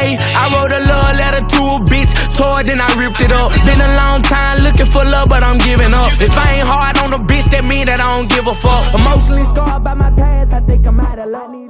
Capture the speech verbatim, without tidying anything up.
Ayy, I wrote a love letter to a bitch, tore it, then I ripped it up. Been a long time looking for love, but I'm giving up. If I ain't hard on a bitch, that mean that I don't give a fuck. Emotionally scarred by my past, I think I'm out of line.